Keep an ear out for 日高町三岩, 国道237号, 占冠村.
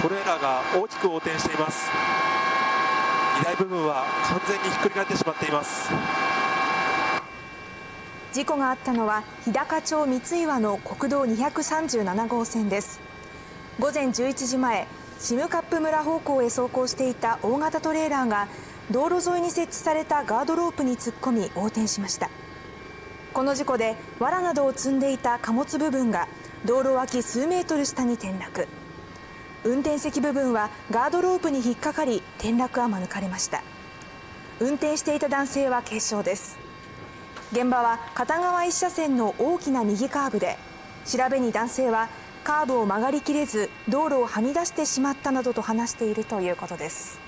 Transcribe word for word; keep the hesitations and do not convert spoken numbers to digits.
トレーラーが大きく横転しています。荷台部分は完全にひっくり返ってしまっています。事故があったのは日高町三岩の国道にひゃくさんじゅうななごうせんです。午前じゅういちじまえ、占冠村方向へ走行していた大型トレーラーが道路沿いに設置されたガードロープに突っ込み横転しました。この事故で藁などを積んでいた貨物部分が道路脇数メートル下に転落、運転席部分はガードロープに引っかかり転落は免れました。運転していた男性は軽傷です。現場は片側一車線の大きな右カーブで、調べに男性はカーブを曲がりきれず道路をはみ出してしまったなどと話しているということです。